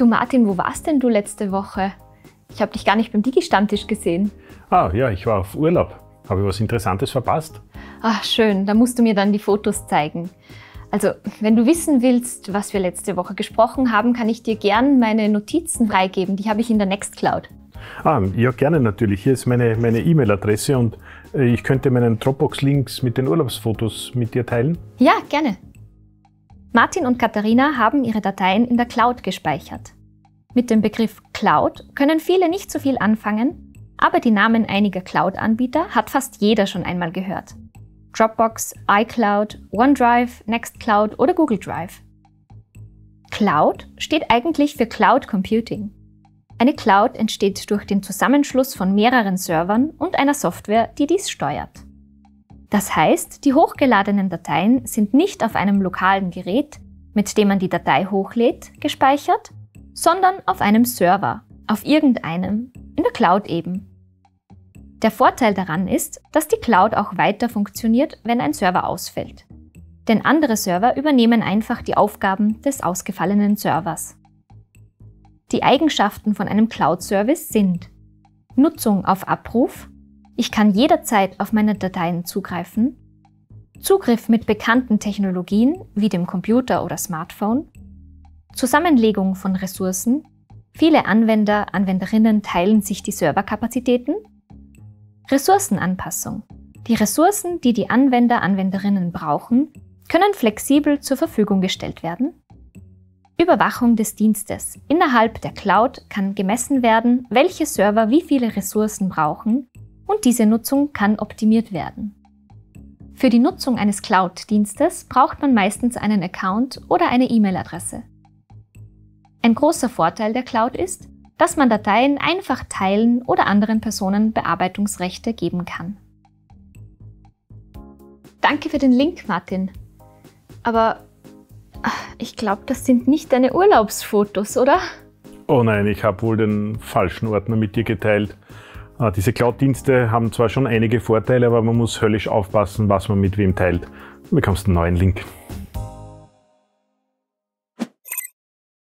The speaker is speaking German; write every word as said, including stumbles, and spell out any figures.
Du Martin, wo warst denn du letzte Woche? Ich habe dich gar nicht beim Digi-Stammtisch gesehen. Ah ja, ich war auf Urlaub. Habe ich was Interessantes verpasst? Ach schön, da musst du mir dann die Fotos zeigen. Also, wenn du wissen willst, was wir letzte Woche gesprochen haben, kann ich dir gern meine Notizen freigeben. Die habe ich in der Nextcloud. Ah, ja, gerne natürlich. Hier ist meine meine E-Mail-Adresse und äh, ich könnte meinen Dropbox-Links mit den Urlaubsfotos mit dir teilen. Ja, gerne. Martin und Katharina haben ihre Dateien in der Cloud gespeichert. Mit dem Begriff Cloud können viele nicht so viel anfangen, aber die Namen einiger Cloud-Anbieter hat fast jeder schon einmal gehört. Dropbox, iCloud, OneDrive, Nextcloud oder Google Drive. Cloud steht eigentlich für Cloud Computing. Eine Cloud entsteht durch den Zusammenschluss von mehreren Servern und einer Software, die dies steuert. Das heißt, die hochgeladenen Dateien sind nicht auf einem lokalen Gerät, mit dem man die Datei hochlädt, gespeichert, sondern auf einem Server, auf irgendeinem, in der Cloud eben. Der Vorteil daran ist, dass die Cloud auch weiter funktioniert, wenn ein Server ausfällt. Denn andere Server übernehmen einfach die Aufgaben des ausgefallenen Servers. Die Eigenschaften von einem Cloud-Service sind Nutzung auf Abruf, ich kann jederzeit auf meine Dateien zugreifen, Zugriff mit bekannten Technologien wie dem Computer oder Smartphone, Zusammenlegung von Ressourcen, viele Anwender, Anwenderinnen teilen sich die Serverkapazitäten, Ressourcenanpassung. Die Ressourcen, die die Anwender, Anwenderinnen brauchen, können flexibel zur Verfügung gestellt werden. Überwachung des Dienstes. Innerhalb der Cloud kann gemessen werden, welche Server wie viele Ressourcen brauchen und diese Nutzung kann optimiert werden. Für die Nutzung eines Cloud-Dienstes braucht man meistens einen Account oder eine E-Mail-Adresse. Ein großer Vorteil der Cloud ist, dass man Dateien einfach teilen oder anderen Personen Bearbeitungsrechte geben kann. Danke für den Link, Martin. Aber ich glaube, das sind nicht deine Urlaubsfotos, oder? Oh nein, ich habe wohl den falschen Ordner mit dir geteilt. Diese Cloud-Dienste haben zwar schon einige Vorteile, aber man muss höllisch aufpassen, was man mit wem teilt. Du bekommst einen neuen Link.